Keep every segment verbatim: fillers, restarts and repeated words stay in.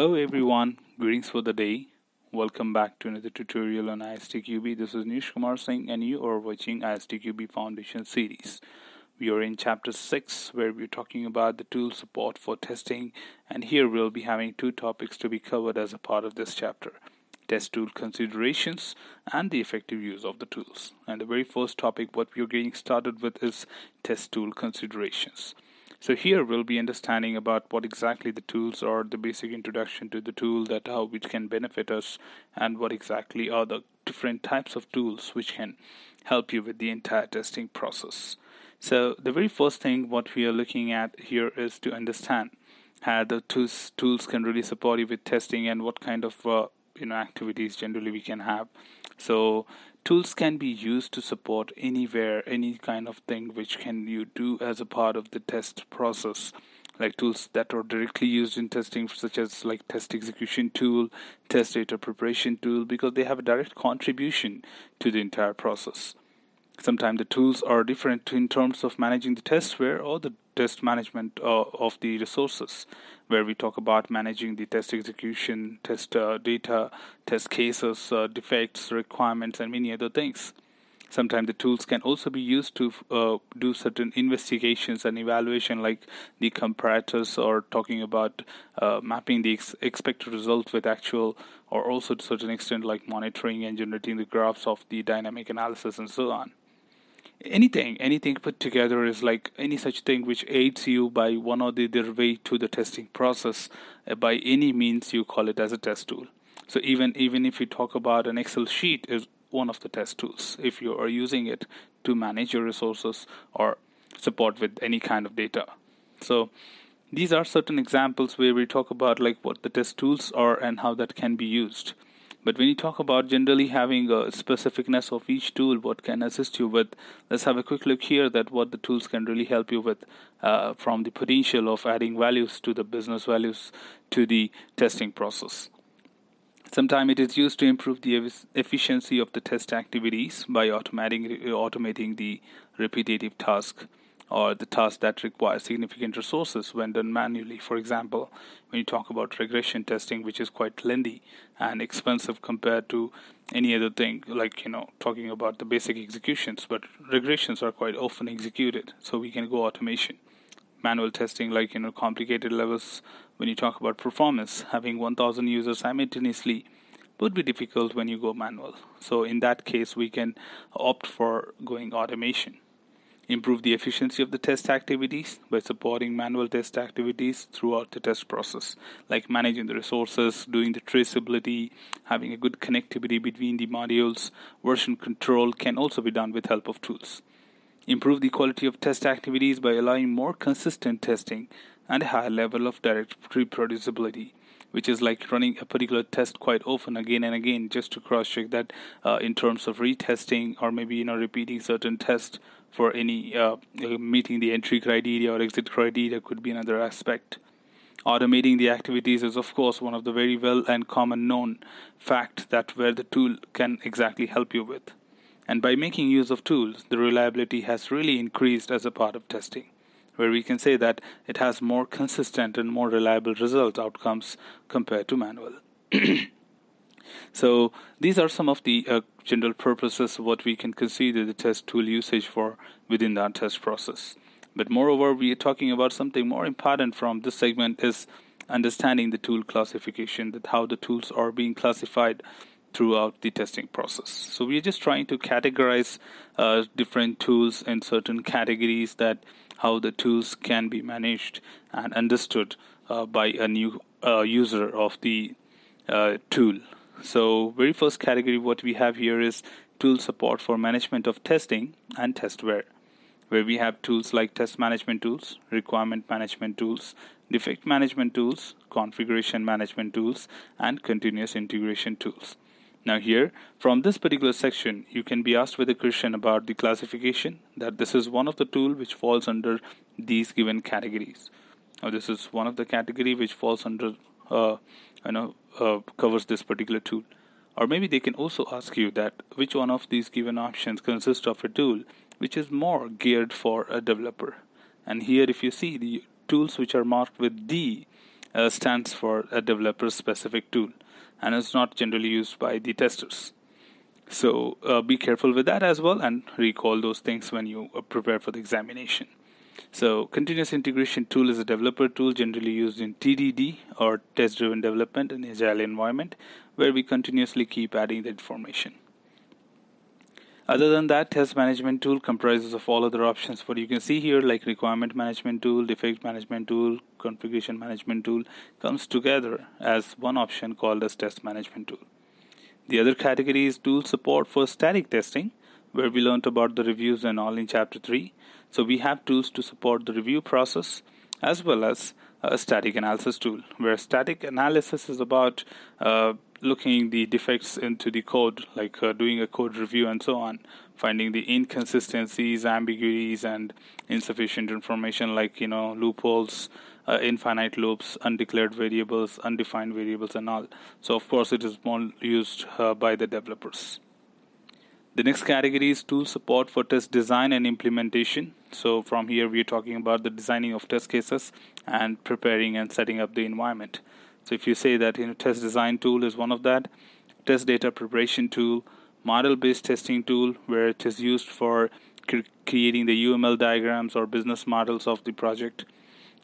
Hello everyone, greetings for the day. Welcome back to another tutorial on I S T Q B. This is Nish Kumar Singh and you are watching I S T Q B Foundation series. We are in chapter six where we're talking about the tool support for testing, and here we'll be having two topics to be covered as a part of this chapter: test tool considerations and the effective use of the tools. And the very first topic what we are getting started with is test tool considerations. So here we'll be understanding about what exactly the tools are, the basic introduction to the tool, that how which can benefit us, and what exactly are the different types of tools which can help you with the entire testing process. So the very first thing what we are looking at here is to understand how the tools, tools can really support you with testing and what kind of uh, you know activities generally we can have. So tools can be used to support anywhere, any kind of thing which can you do as a part of the test process, like tools that are directly used in testing, such as like test execution tool, test data preparation tool, because they have a direct contribution to the entire process. Sometimes the tools are different in terms of managing the testware or the test management uh, of the resources, where we talk about managing the test execution, test uh, data, test cases, uh, defects, requirements, and many other things. Sometimes the tools can also be used to uh, do certain investigations and evaluation, like the comparators, or talking about uh, mapping the ex expected result with actual, or also to a certain extent like monitoring and generating the graphs of the dynamic analysis and so on. Anything, anything put together is like any such thing which aids you by one or the other way to the testing process. Uh, by any means, you call it as a test tool. So even even if you talk about an Excel sheet, is one of the test tools if you are using it to manage your resources or support with any kind of data. So these are certain examples where we talk about like what the test tools are and how that can be used. But when you talk about generally having a specificness of each tool, what can assist you with, let's have a quick look here that what the tools can really help you with, uh, from the potential of adding values to the business values to the testing process. Sometimes it is used to improve the efficiency of the test activities by automating, automating the repetitive task, or the tasks that require significant resources when done manually. For example, when you talk about regression testing, which is quite lengthy and expensive compared to any other thing, like, you know, talking about the basic executions, but regressions are quite often executed, so we can go automation. Manual testing, like, you know, complicated levels. When you talk about performance, having one thousand users simultaneously would be difficult when you go manual. So in that case, we can opt for going automation. Improve the efficiency of the test activities by supporting manual test activities throughout the test process, like managing the resources, doing the traceability, having a good connectivity between the modules. Version control can also be done with help of tools. Improve the quality of test activities by allowing more consistent testing and a higher level of direct reproducibility, which is like running a particular test quite often again and again just to cross-check that uh, in terms of retesting, or maybe, you know, repeating certain tests for any uh, meeting the entry criteria or exit criteria could be another aspect. Automating the activities is of course one of the very well and common known fact that where the tool can exactly help you with. And by making use of tools, the reliability has really increased as a part of testing, where we can say that it has more consistent and more reliable result outcomes compared to manual. So these are some of the uh, general purposes what we can consider the test tool usage for within that test process. But moreover, we are talking about something more important from this segment is understanding the tool classification, that how the tools are being classified throughout the testing process. So we are just trying to categorize uh, different tools in certain categories, that how the tools can be managed and understood uh, by a new uh, user of the uh, tool. So very first category what we have here is tool support for management of testing and testware, where we have tools like test management tools, requirement management tools, defect management tools, configuration management tools, and continuous integration tools. Now here, from this particular section, you can be asked with a question about the classification, that this is one of the tool which falls under these given categories. Now this is one of the category which falls under, uh, you know, uh, covers this particular tool. Or maybe they can also ask you that which one of these given options consists of a tool which is more geared for a developer. And here if you see, the tools which are marked with D uh, stands for a developer specific tool and is not generally used by the testers. So uh, be careful with that as well, and recall those things when you prepare for the examination. So continuous integration tool is a developer tool generally used in T D D or test driven development in agile environment, where we continuously keep adding the information. Other than that, test management tool comprises of all other options what you can see here, like requirement management tool, defect management tool, configuration management tool, comes together as one option called as test management tool. The other category is tool support for static testing, where we learned about the reviews and all in chapter three. So we have tools to support the review process, as well as a static analysis tool, where static analysis is about uh, looking the defects into the code, like uh, doing a code review and so on, finding the inconsistencies, ambiguities, and insufficient information, like you know loopholes, uh, infinite loops, undeclared variables, undefined variables, and all. So of course it is more used uh, by the developers. The next category is tool support for test design and implementation. So from here we are talking about the designing of test cases and preparing and setting up the environment. So if you say that you know test design tool is one of that, test data preparation tool, model based testing tool, where it is used for cre creating the U M L diagrams or business models of the project,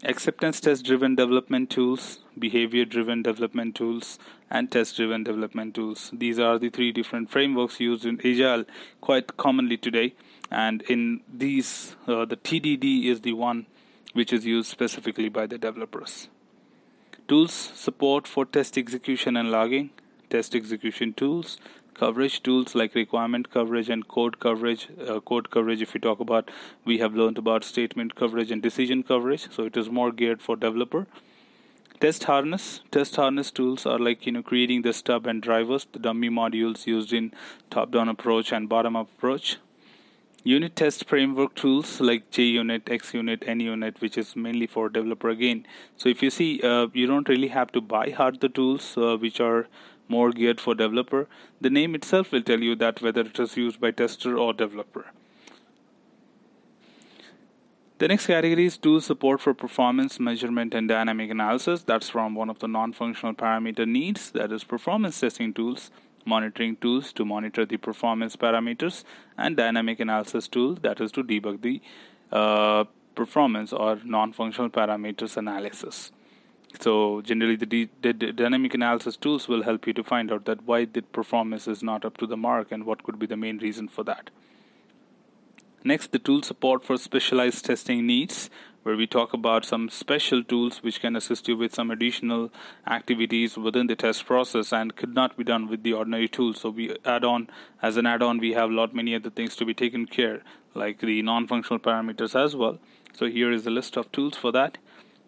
acceptance test driven development tools, behavior driven development tools, and test driven development tools. These are the three different frameworks used in Agile quite commonly today, and in these uh, the T D D is the one which is used specifically by the developers. Tools support for test execution and logging, test execution tools, coverage tools like requirement coverage and code coverage. Uh, code coverage, if you talk about, we have learned about statement coverage and decision coverage, so it is more geared for developer. Test harness. Test harness tools are like you know creating the stub and drivers, the dummy modules used in top-down approach and bottom-up approach. Unit test framework tools like JUnit, XUnit, NUnit, which is mainly for developer again. So if you see, uh, you don't really have to buy hard the tools uh, which are more geared for developer. The name itself will tell you that whether it is used by tester or developer. The next category is tool support for performance measurement and dynamic analysis. That's from one of the non-functional parameter needs, that is performance testing tools, monitoring tools to monitor the performance parameters, and dynamic analysis tool, that is to debug the uh, performance or non-functional parameters analysis. So generally the, the dynamic analysis tools will help you to find out that why the performance is not up to the mark and what could be the main reason for that. Next, the tool support for specialized testing needs, where we talk about some special tools which can assist you with some additional activities within the test process and could not be done with the ordinary tools. So we add on, as an add-on, we have a lot many other things to be taken care, like the non-functional parameters as well. So here is a list of tools for that.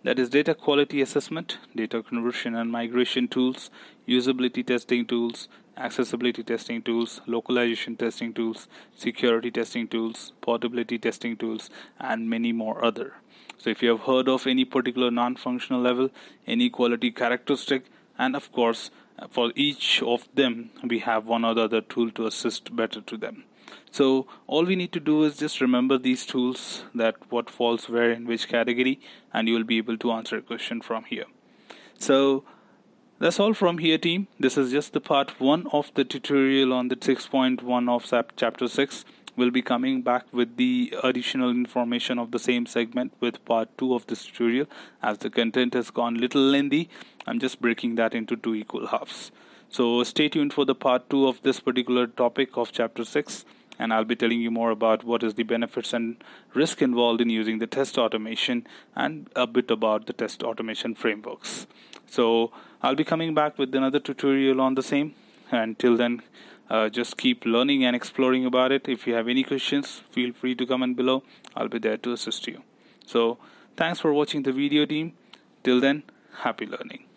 That is data quality assessment, data conversion and migration tools, usability testing tools, accessibility testing tools, localization testing tools, security testing tools, portability testing tools, and many more other. So if you have heard of any particular non-functional level, any quality characteristic, and of course for each of them we have one or the other tool to assist better to them. So all we need to do is just remember these tools, that what falls where in which category, and you will be able to answer a question from here. So that's all from here, team. This is just the part one of the tutorial on the six point one of S A P chapter six. We'll be coming back with the additional information of the same segment with part two of this tutorial, as the content has gone little lengthy. I'm just breaking that into two equal halves. So stay tuned for the part two of this particular topic of chapter six, and I'll be telling you more about what is the benefits and risk involved in using the test automation, and a bit about the test automation frameworks. So I'll be coming back with another tutorial on the same. Until then, uh, just keep learning and exploring about it. If you have any questions, feel free to comment below. I'll be there to assist you. So thanks for watching the video, team. Till then, happy learning.